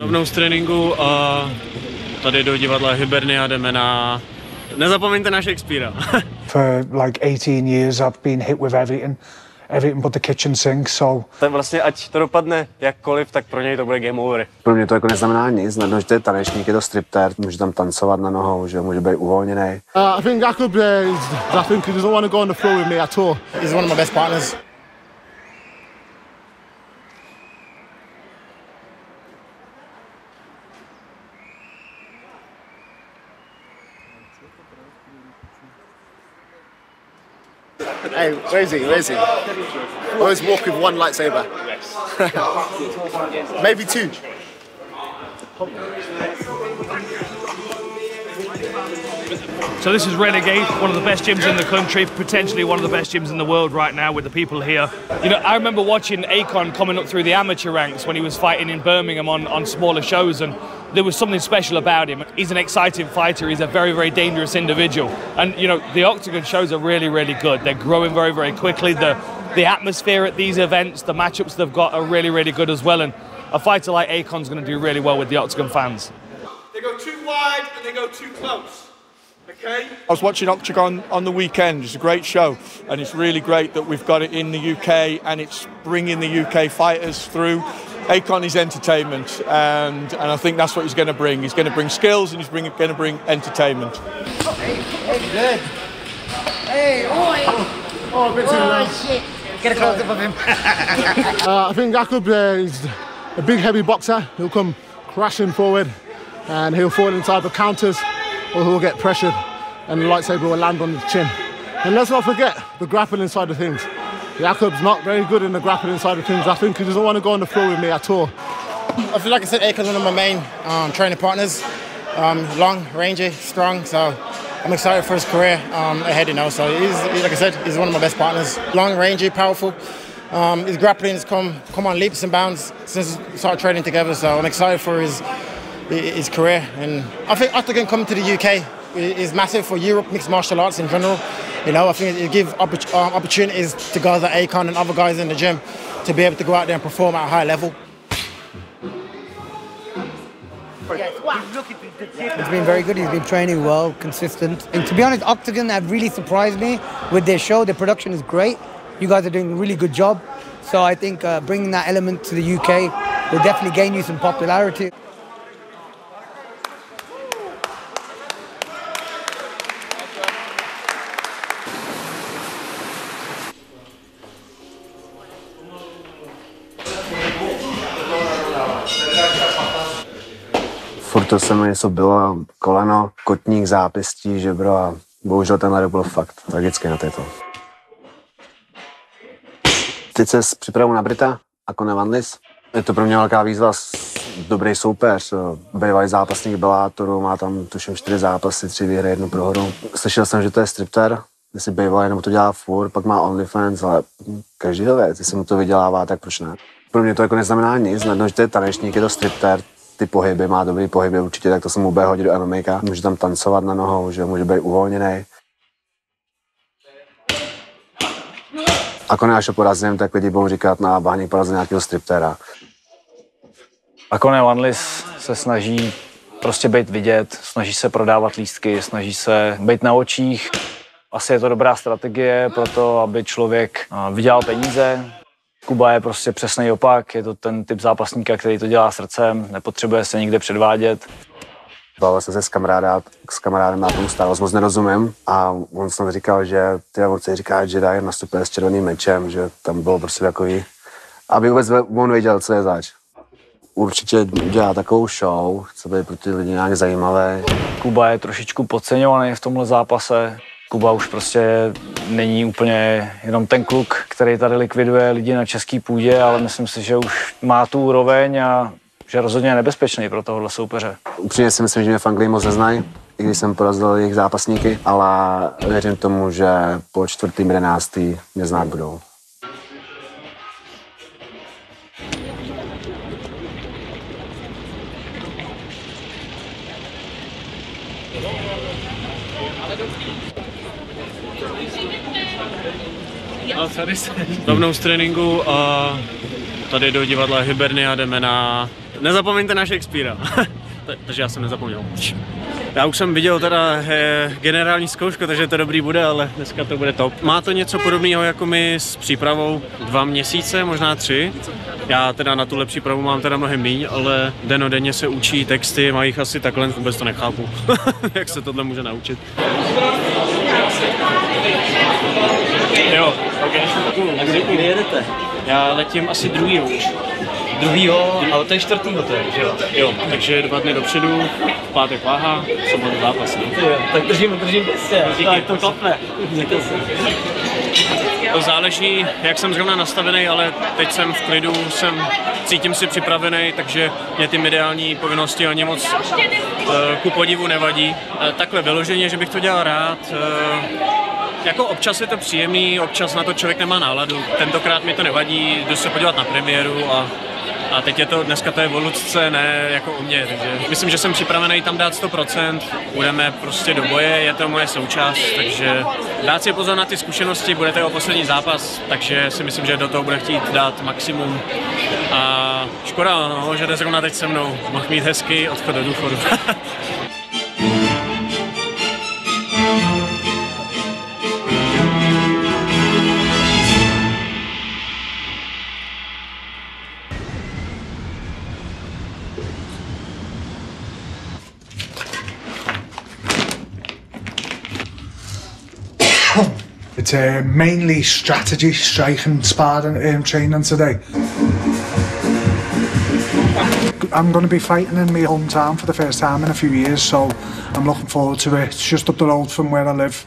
Rovnou z tréninku a tady do divadla Hybernia jdeme na... Nezapomeňte na Shakespearea. For like 18 years I've been hit with everything but the kitchen sink, so... Ten vlastně, ať to dopadne jakkoliv, tak pro něj to bude game over. Pro mě to jako neznamená nic, najednou, že to je tanečník, je to striptér, může tam tancovat na nohou, že může být uvolněný. I think I think he doesn't want to go on the floor with me at all. He's one of my best partners. Hey, where is he? Where is he? I always walk with one lightsaber. Maybe two. So this is Renegade, one of the best gyms in the country, potentially one of the best gyms in the world right now with the people here. You know, I remember watching Akon coming up through the amateur ranks when he was fighting in Birmingham on smaller shows, and there was something special about him. He's an exciting fighter, he's a very, very dangerous individual. And, you know, the Octagon shows are really, really good. They're growing very, very quickly. The atmosphere at these events, the matchups they've got are really, really good as well. And a fighter like Akon's going to do really well with the Octagon fans. They go too wide and they go too close. Okay. I was watching Octagon on the weekend. It's a great show, and it's really great that we've got it in the UK, and it's bringing the UK fighters through. Akon is entertainment, and I think that's what he's going to bring. He's going to bring skills, and he's going to bring entertainment. Hey, hey, oh, oh, a bit too low. Shit. Get a close up of him. I think Akon is a big, heavy boxer. He'll come crashing forward, and he'll fall inside the counters, or he'll get pressured and the lightsaber will land on his chin. And let's not forget the grappling side of things. Jakob's not very good in the grappling side of things. I think he doesn't want to go on the floor with me at all. I feel like I said, Akon's one of my main training partners. Long, rangy, strong, so I'm excited for his career ahead, you know. So he's, like I said, he's one of my best partners. Long, rangy, powerful. His grappling has come on leaps and bounds since we started training together, so I'm excited for his career. And I think Octagon coming to the UK is massive for Europe, mixed martial arts in general. You know, I think it gives opportunities to guys like Akon and other guys in the gym to be able to go out there and perform at a high level. It's been very good. He's been training well, consistent. And to be honest, Octagon have really surprised me with their show. Their production is great. You guys are doing a really good job. So I think bringing that element to the UK will definitely gain you some popularity. Furt to se mi něco bylo, koleno, kotník, zápěstí, žebro a bohužel tenhle rok byl fakt tragický na této. Teď se připravu na Brita, Akone Lanlis. Je to pro mě velká výzva, dobrý soupeř, bývalý zápasník Bellátoru, má tam tuším 4 zápasy, 3 výhry, 1 prohru. Slyšel jsem, že to je striptér, jestli bývalý jenom to dělá furt, pak má OnlyFans, ale každý ho věc, jestli mu to vydělává, tak proč ne? Pro mě to jako neznamená nic, najednou, že to je tanečník, je to striptér, ty pohyby, má dobrý pohyby určitě, tak to se mu bude hodit do MMA. Může tam tancovat na nohou, že může být uvolněný. Akone, až ho porazím, tak lidi budou říkat, na bahně porazil nějakého striptéra. Akone Lanlis se snaží prostě být vidět, snaží se prodávat lístky, snaží se být na očích. Asi je to dobrá strategie pro to, aby člověk vydělal peníze. Kuba je prostě přesný opak, je to ten typ zápasníka, který to dělá srdcem, nepotřebuje se nikde předvádět. Bavil jsem se s kamarádem na tom Star Wars moc nerozumím a on jsem říkal, že ty ovoce říká, že Jedi nastupuje s červeným mečem, že tam bylo prostě takový, aby vůbec on věděl, co je zač. Určitě dělá takovou show, chce být pro ty lidi nějak zajímavé. Kuba je trošičku podceňovaný v tomhle zápase. Kuba už prostě není úplně jenom ten kluk, který tady likviduje lidi na český půdě, ale myslím si, že už má tu úroveň a že rozhodně je nebezpečný pro tohohle soupeře. Upřímně si myslím, že mě v Anglii moc neznají, i když jsem porazil jejich zápasníky, ale věřím tomu, že po 4.11. mě znát budou. A tady se rovnou z tréninku a tady do divadla Hybernia jdeme na Nezapomeňte na Shakespearea. Takže já jsem nezapomněl. Já už jsem viděl teda generální zkoušku, takže to dobrý bude, ale dneska to bude top. Má to něco podobného jako my s přípravou 2 měsíce, možná 3. Já teda na tuhle přípravu mám teda mnohem míň, ale denodenně se učí texty, mají jich asi takhle, vůbec to nechápu, jak se tohle může naučit. Jo, ok. Kde jedete? Já letím asi druhýho, ale to je 4. to je, že jo? Jo, takže 2 dny dopředu, v pátek váha, v sobotu zápas. Tak držím pěstě, to klapne. To záleží, jak jsem zrovna nastavený, ale teď jsem v klidu, cítím si připravený, takže mě ty mediální povinnosti ani moc ku podivu nevadí. Takhle vyloženě, že bych to dělal rád. Jako občas je to příjemný, občas na to člověk nemá náladu. Tentokrát mi to nevadí, jdu se podívat na premiéru a teď je to, dneska to je o Lucce, ne jako o mě, takže myslím, že jsem připravený tam dát 100%, budeme prostě do boje, je to moje součást, takže dát si pozor na ty zkušenosti, bude to jeho poslední zápas, takže si myslím, že do toho bude chtít dát maximum a škoda, no, že jde zrovna teď se mnou, mohl mít hezky odchod do důchodu. It's mainly strategy, striking, sparring, training today. I'm going to be fighting in my hometown for the first time in a few years, so I'm looking forward to it. It's just up the road from where I live.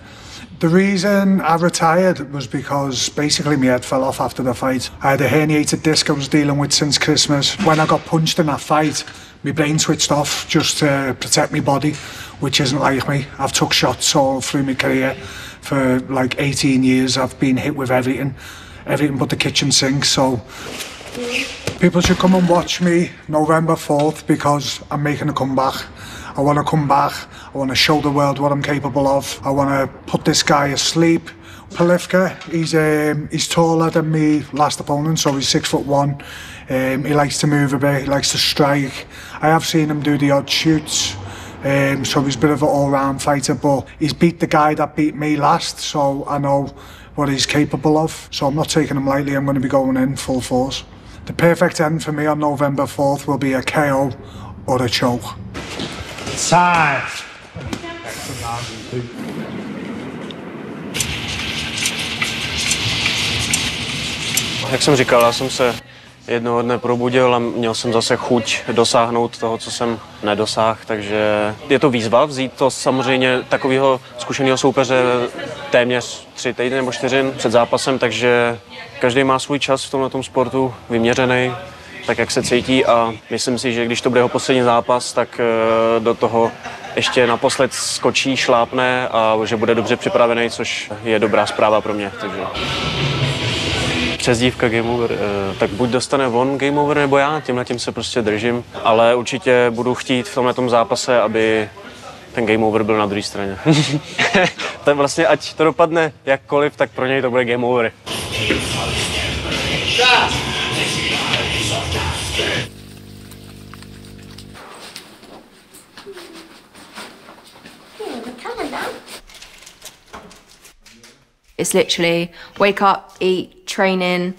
The reason I retired was because basically my head fell off after the fight. I had a herniated disc I was dealing with since Christmas. When I got punched in that fight, my brain switched off just to protect my body, which isn't like me. I've took shots all through my career. For like 18 years, I've been hit with everything but the kitchen sink. So people should come and watch me November 4th because I'm making a comeback. I want to come back. I want to show the world what I'm capable of. I want to put this guy asleep. Polívka, he's taller than me last opponent, so he's 6'1". He likes to move a bit. He likes to strike. I have seen him do the odd shoots. So he's a bit of an all-round fighter, but he's beat the guy that beat me last, so I know what he's capable of. So I'm not taking him lightly, I'm going to be going in full force. The perfect end for me on November 4th will be a KO or a choke. Time! Jak jsem říkal, já jsem se jednoho dne probudil a měl jsem zase chuť dosáhnout toho, co jsem nedosáhl, takže je to výzva vzít to samozřejmě takového zkušeného soupeře téměř 3 týdny nebo 4 před zápasem, takže každý má svůj čas v tomhle sportu vyměřený, tak jak se cítí a myslím si, že když to bude jeho poslední zápas, tak do toho ještě naposled skočí, šlápne a že bude dobře připravený, což je dobrá zpráva pro mě. Takže přezdívka Game Over, tak buď dostane on Game Over, nebo já, tímhletím se prostě držím, ale určitě budu chtít v tomhletom zápase, aby ten Game Over byl na druhé straně. To vlastně, ať to dopadne jakkoliv, tak pro něj to bude Game Over. It's literally wake up, eat, training.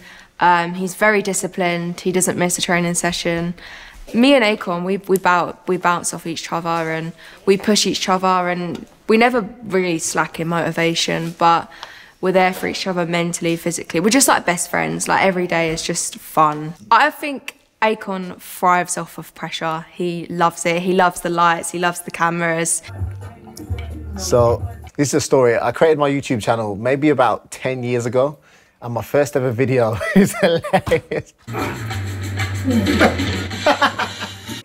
He's very disciplined. He doesn't miss a training session. Me and Akon, we bounce off each other and we push each other and we never really slack in motivation, but we're there for each other mentally, physically. We're just like best friends. Like every day is just fun. I think Akon thrives off of pressure. He loves it. He loves the lights. He loves the cameras. So this is a story. I created my YouTube channel maybe about 10 years ago, and my first ever video is hilarious.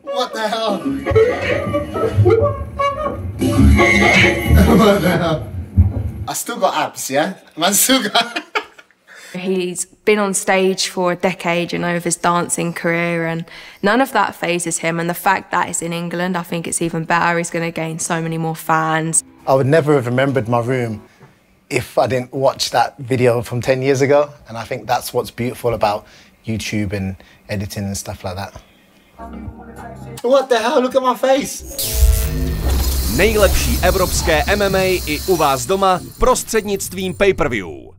What the hell? What the hell? I still got abs, yeah? Man still got... He's been on stage for a decade, you know, of his dancing career, and none of that phases him, and the fact that it's in England, I think it's even better. He's going to gain so many more fans. I would never have remembered my room if I didn't watch that video from 10 years ago. And I think that's what's beautiful about YouTube and editing and stuff like that. What the hell, look at my face. Nejlepší evropské MMA i u vás doma prostřednictvím pay-per-view.